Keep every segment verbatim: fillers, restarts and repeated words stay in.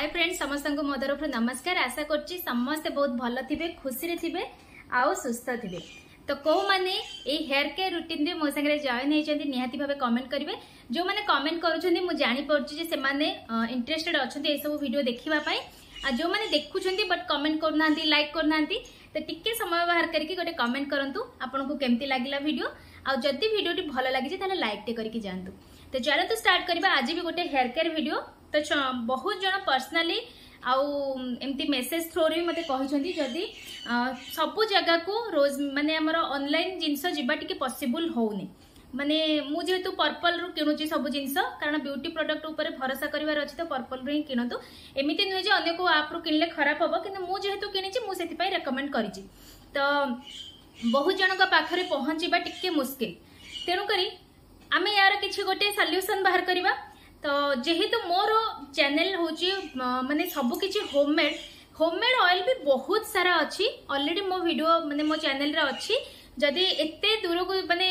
Hi friends समस्त को मो तरफ नमस्कार। आशा करछि समस्त बहुत भल थिबे, खुशी थिबे, आउ सुस्थ थिबे। तो को माने ए हेयर केयर रूटीन रे मो संगे जॉइन हेचंती निहाती भाबे कमेंट करिवे। जो माने कमेंट करूछंती मु जानि पड़छि जे से माने इंटरेस्टेड अछंती ए सब वीडियो देखिबा पई। आ जो माने देखुछंती बट कमेंट करनांती, लाइक करनांती, तो टिके समय बाहर करके गोटे कमेंट करंतु आपन को केमती लागिला वीडियो। आ जदी वीडियो टी भल लागि जे ताले लाइक टे करके जानतु। तो चलो तो स्टार्ट करबा आज भी गोटे हेयर केयर वीडियो। तो बहुत जन पर्सनाली आउ एमती मेसेज थ्रो रे मते कहउछंती जदी सब जगह को रोज माने हमर ऑनलाइन जिंस जिबा टिके पॉसिबल होउनी। माने मु जेतु पर्पल रु किनुची सब जिंस, कारण ब्यूटी प्रोडक्ट ऊपर भरोसा करिवार अछि। तो पर्पल रु ही किनतु, एमिते नै जे अन्य को आप रु किनले खराब हबो, किंतु मु जेतु किनिची मु सेति पई रेकमेंड करिची। तो बहुत जन का पाखरे पहुचिबा टिके मुश्किल, तेनु करी आमे यार किछि गोटे सॉल्यूशन बाहर करिवा। तो जेहेतु मोर चैनल होची माने सब किछि होममेड, होममेड ऑयल भी बहुत सारा अछि ऑलरेडी मो वीडियो माने मो चैनल रे अछि। जदी एते दूर को माने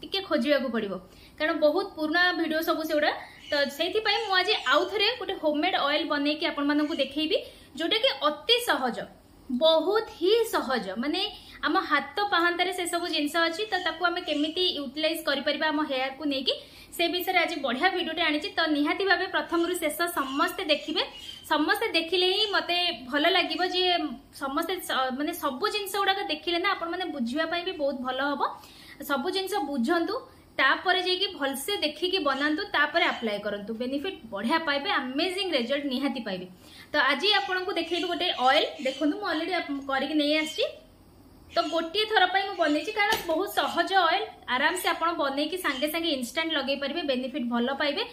टिके खोजिया को पड़िबो, कारण बहुत पुराना वीडियो सब सेउडा। तो सेथि पई मु आज आउ थरे गोटे होममेड ऑयल बने के आपन मानन को देखैबी, जोटा के अति सहज, बहुत ही सहज। माने आम हाथ पाहांतारे से सब जिनस अच्छी, तो ताकू आमे केमिति यूटिलाइज करि परिबा आम हेयर को नेकी, से विषय आज बढ़िया वीडियो टे आनिछि। तो निहाती भाबे प्रथम रु शेष समस्ते देखिबे, समस्ते देखिले ही मते भल लागिबो जे समस्ते माने सब जिनस उडा देखिले ना आपण माने बुझिबा पई भी बहुत भल हबो। सब जिनस बुझंतु, तापर जेकी भलसे देखिके बनांतु, तापर अप्लाई करंतु, बेनिफिट बढ़िया पाइबे, अमेजिंग रिजल्ट निहाती पाइबे। तो आज आपण को देखैबे गोटे ऑयल। देखंतु मु ऑलरेडी करिके नै आछि। तो गोटे थर पर मुझे बनई, कारण बहुत सहज ऑयल, आराम से आपन बनई कि सांगे सांगे इंस्टेंट लगे पारे, बेनिफिट भल पाइबे।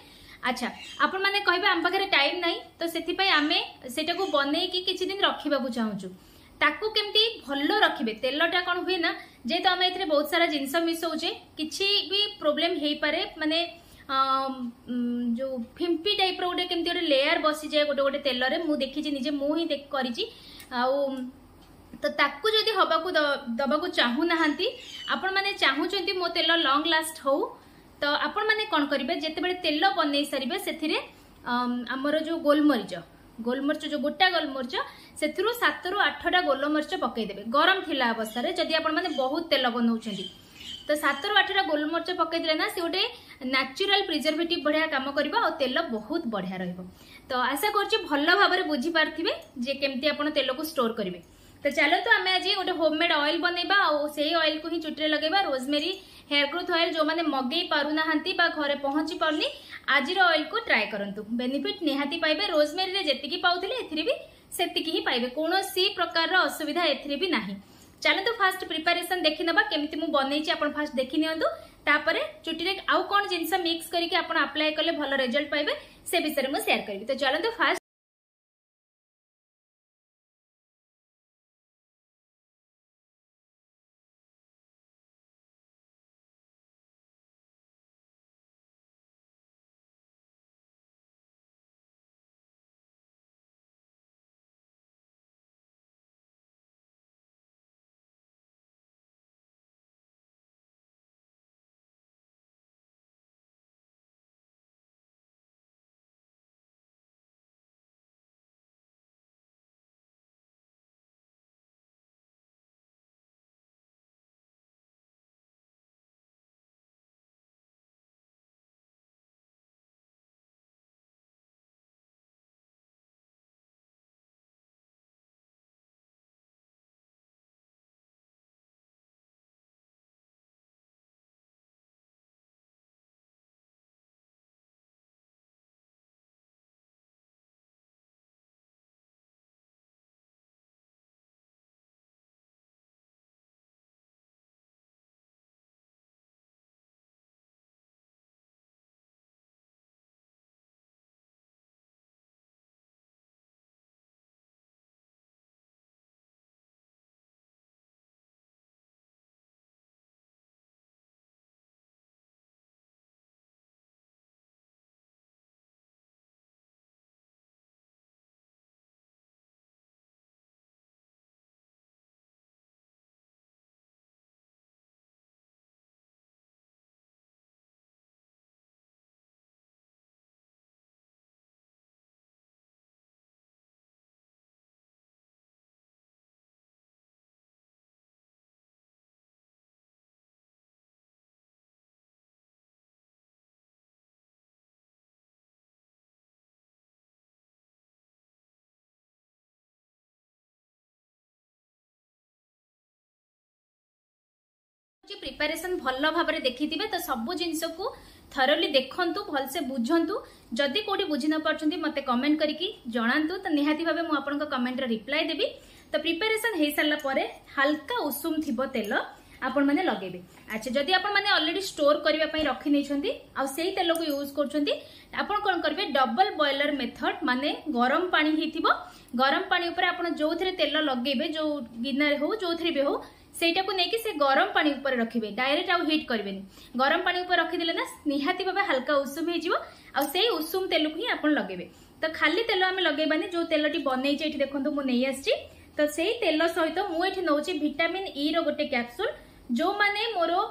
अच्छा आपण माने कहबे हम पाखरे टाइम नाही, तो सेथि पई आमे सेटा को बनई कि किछि दिन रखिबा को चाहूचु। ताकू केमती भल रखिबे, तेलटा कोन हुए ना जे तो हम एथरे बहुत सारा जिंस मिसौजे, किछि भी प्रॉब्लम हेई पारे। माने जो फिम्पी टाइप रो गोटे केमती गोटे लेयर बसी जाय गोटे गोटे तेल रे, मु देखि जे निजे मु ही देख करिछि। आ तो ताकू जदि हबा को दबा को चाहू नहांती, आपण माने चाहू चंती मो तेल लॉन्ग लास्ट हो, तो आपण माने कोन करिवे जेते बेले तेल बनई सरिवे सेथिरे हमर जो गोलमरीच, गोलमरीच जो गोटा गोलमरीच सेथिरु सात रु आठ टा गोलमरीच पकई देबे गरम थिला अवस्था रे। जदि आपण माने बहुत तेल बनउ चंती, तो सात रु आठ टा गोलमरीच पकई देले ना से ओटे नेचुरल प्रिजर्वेटिव बढ़िया काम करिवा और तेल बहुत बढ़िया रहइबो। तो आशा करछि भल्ला भाबरे बुझी पारथिबे जे केमती आपण तेल को स्टोर करिवे। तो चलो तो आम आज गोटे होममेड ऑयल बनइबा और सही ऑयल को ही चुट्रे लगेबा। रोजमेरी हेयर ग्रोथ ऑयल जो माने मगई पारुनाहांती बा घरे पहुंची पारनी, आजिर ऑयल को ट्राई करंतु, बेनिफिट निहाती पाइबे। रोजमेरी रे जेतिकी पाउथिले एथिरे भी सेतिकी ही पाइबे, कोनोसी प्रकार रो असुविधा एथिरे भी नाही। चलो तो फास्ट प्रिपरेशन देखि नबा केमिति मु बनैछि, आपण फास्ट देखि नियंतु, तापरे चुटी रे आउ कोन जिंस मिक्स करिके आपण अप्लाई करले भलो रिजल्ट पाइबे, से विषय रे मु शेयर करबी। तो चलो तो फास्ट कि प्रिपरेशन भल भाव देखी तो सब जिनस को थरोली देखंतु भलसे बुझंतु जदि कोडी बुझी न पाछंती मते कमेंट करिकि जणांतु तो निहाती भाबे मु आपनका कमेंट रे रिप्लाई देबी। तो प्रिपरेशन हे सल्ला परे हल्का उषुम थिबो तेल आपण माने लगेबे। अच्छा जदि आपण माने ऑलरेडी स्टोर करबा पई रखि नै छंती आ सेही तेल को यूज करछंती आपण कोन करबे डबल बॉयलर मेथड माने गरम पानी हेथिबो गरम पानी ऊपर आपण जो थरे तेल लगेबे जो गिनार हो जो थरे बे हो सेटा को लेकिन से गरम पानी ऊपर रखिबे डायरेक्ट आउ हीट करबे नहीं गरम पानी ऊपर रखी देले ना निहाती भाबे हल्का उषुम हे जीवो आ सेही उषुम तेल को ही आपण लगेबे। तो खाली तेल हमें लगेबानी जो तेलटी बनै जे एठी देखंतु मु नै आछि तो सेही तेल सहित मु एठी नौछि विटामिन ई रो गोटे कैप्सूल जो माने मोरो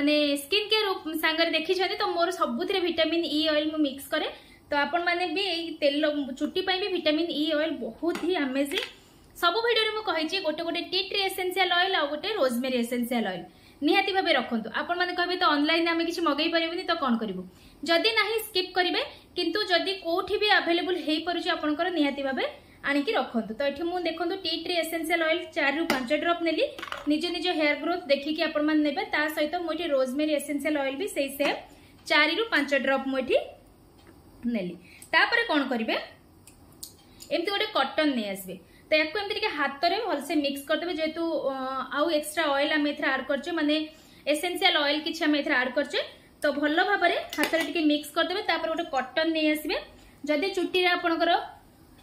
माने स्किन केयर सांगर देखि छथि तो मोर सबुतरे विटामिन ई ऑयल मु मिक्स करे। तो आपण माने भी तेल चुट्टी पई भी विटामिन ई ऑयल बहुत ही अमेजिंग सब भिडियो रे मु कहि गोटे गोटे टी ट्री एसेंशियल ऑयल आ गोटे रोजमेरी एसेंशियल ऑयल निहाती भाबे रखंतु। आपण माने कहबे तो ऑनलाइन आमे किछि मगई परबेनी तो कोन करिवो जदि नाही स्किप करिवे किंतु जदि कोठी भी अवेलेबल हे परछ आपनकर निहाती भाबे आनि कि रखंतु। तो एठी मु देखंतु टी ट्री एसेंशियल ऑयल चार रु पाँच ड्रॉप नेली निज निज हेयर ग्रोथ देखि कि आपण माने नेबे ता सहित मु एठी रोजमेरी एसेंशियल ऑयल भी सेही सेम चार रु पाँच ड्रॉप मु एठी नेली। तापर कोन करिवे एमति गोटे कॉटन नै आसबे तो याको एमती हाथ में भलसे मिक्स करदे जेहेतु आउ एक्स्ट्रा ऑयल आम एथरा आड करचे माने एसेंशियल ऑयल किछि आम एथरा आड करचे तो भल भाव में हाथ में टिके मिक्स करदे। तापर गोटे कॉटन नै आसीबे जदि चुट्टी रे आपनकर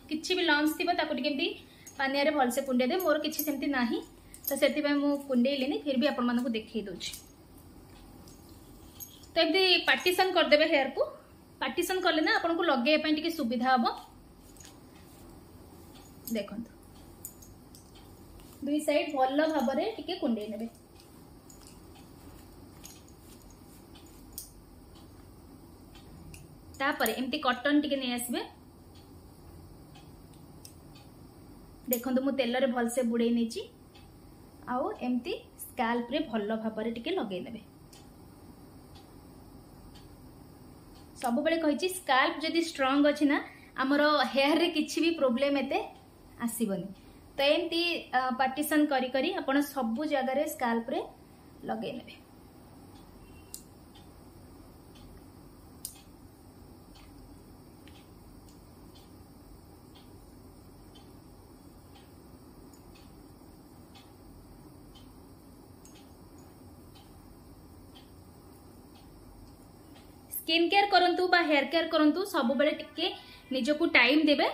किछि भी लम्स थिबो ताको टिके एमती पानिया रे भलसे कुंडे दे मोर किछि सेमती नाही तो सेति पय मु कुंडे लेनी फिर भी आपन मानको देखै दोछि। तो एमती पार्टीशन करदेबे हेयर को पार्टीशन करले ना आपनको लगे पय टिके सुविधा हबो। देखंतु दुई साइड भल भाव में टिके कुंडे नेबे। तापर एमती कॉटन टिके नै आसबे देखंतु मु तेल रे भल से बुडे नै छी आउ एमती स्काल्प रे भल भाव में टिके लगे नेबे। सब बेले कहि छी स्काल्प जदी स्ट्रांग अछि ना आमर हेयर रे किछि भी प्रॉब्लम एते आसीबनी। तो एमती पार्टीशन करी करी आपण सब जगह रे स्काल्प रे लगे नेबे। स्किन केयर करंतु बा हेयर केयर करंतु सब बेले टिके निजो को टाइम देबे।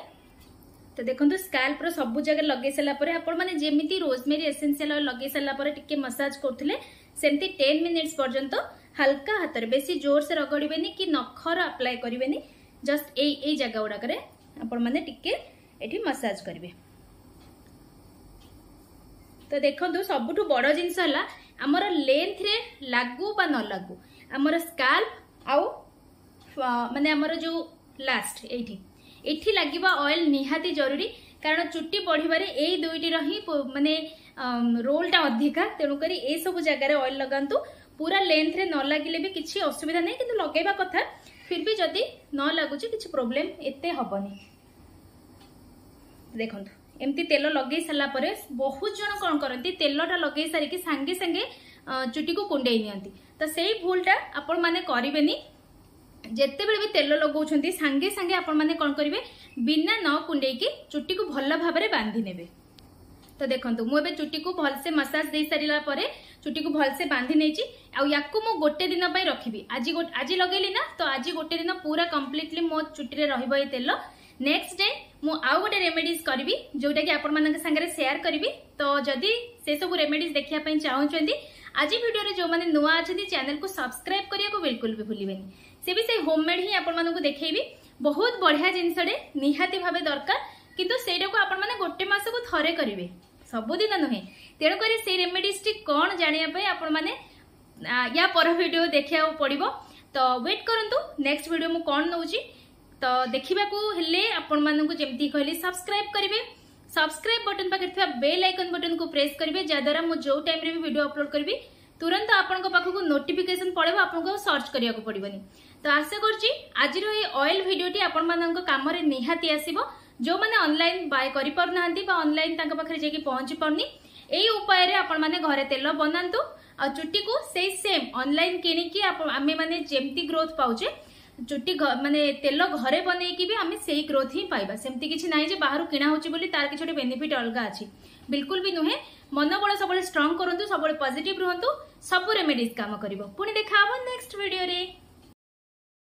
तो देखो स्काल्प रो सब जगह लगे सला परे आपण माने जेमिति रोजमेरी एसेंशियल ऑयल लगे सला परे टिके मसाज करथले सेमति दस मिनिट्स पर्यंत हल्का हातर बेसी जोर से रगड़ीबेनी कि नखर अप्लाई करिवेनी जस्ट ए ए जगह उडा करे आपण माने टिके एठी मसाज करबे। तो देखो सबुठु बड़ जिंस हला हमर लेंथ रे लागू बा न लागू हमर स्काल्प आउ माने हमर जो लास्ट एठी एठी लगिबा ऑयल निहाती जरूरी कारण चुट्टी बढ़िबारे ए दुईटी रही माने रोल टा अधिका तेणु करी ए सब जगह ऑयल लगांतु पूरा लेंथ रे न लागिले भी किछि असुविधा नै किंतु लगेबा कथा फिर भी जदी न लागुछि किछि प्रॉब्लम एते हबनी। देखंतु एम्ति तेल लगै सला परे बहुत जण कोन करंती तेलटा लगै सारी कि सांगे सांगे चुट्टी को कुंडे नियंती तो सेही भूलटा आपण माने करिवेनी। जेते बेले भी तेल लगाउछंती सांगे सांगे आपण माने कोन करिवे बिना न कुंडे की चुट्टी को भल भाव में बांधी नेबे। तो देखंतु मु एबे चुट्टी को भल से मसाज दे सरिला परे चुट्टी को भल से बांधी नेची आ याकू मु गोटे दिन पई रखिबी आजि आजि लगेली ना तो आजि गोटे दिन पूरा कंप्लीटली मो चुट्टी रे रहइबो ए तेल। नेक्स्ट डे मु आउ गोटे रेमेडीज करबी जोटा कि आपण मानन संगे शेयर करबी। तो जदी से सब रेमेडीज देखिया पई चाहउछंती आज वीडियो रे जो माने नुवा आछथि चैनल को सब्सक्राइब करिया को बिल्कुल भी भूलिबेनी। से भी से होममेड ही आपण मानन को देखैबी बहुत बढ़िया जिंस रे निहाती भाबे दरकार किंतु सेटा को आपण माने गोटे मास को थरे करिवे सब दिन नहे तेणु करी से रेमेडीज टी कोन जानिया पई आपण माने या पर वीडियो देखिया पड़िबो। तो वेट करंतु नेक्स्ट वीडियो मु कोन नउची तो देखिबा को हेले आपण मानन को जेमती कहली सब्सक्राइब करिवे सब्सक्राइब बटन पाखे थवा बेल आइकन बटन को प्रेस करिवे जाद्वारा मु जो टाइम रे भी वीडियो अपलोड करबी तुरंत आपण को पाखु को नोटिफिकेशन पड़ेबो आपण को सर्च करिया को पड़िबनी। तो आशा करची आज रो ए ऑयल वीडियो टी आपण मानन को काम रे निहाती आसीबो जो माने ऑनलाइन बाय करि पर नाहंती बा ऑनलाइन ताका पाखरे जे कि पहुंची परनी एई उपाय रे आपण माने घरे तेल बनांतु आ चुट्टी को सेम सेम ऑनलाइन किनी कि आमे माने जेमती ग्रोथ पाउचे चुट्टी माने तेल घरे बनै कि भी आमे सेही ग्रोथ ही पाइबा सेमती किछि नाही जे बाहर किना होची बोली तार किछोटे बेनिफिट अलगा अछि बिल्कुल भी नुहे। मनोबल सबले स्ट्रांग करंतु सबले पॉजिटिव रहंतु सब रेमेडीज काम करिवो। पुणी देखा नेक्स्ट वीडियो रे।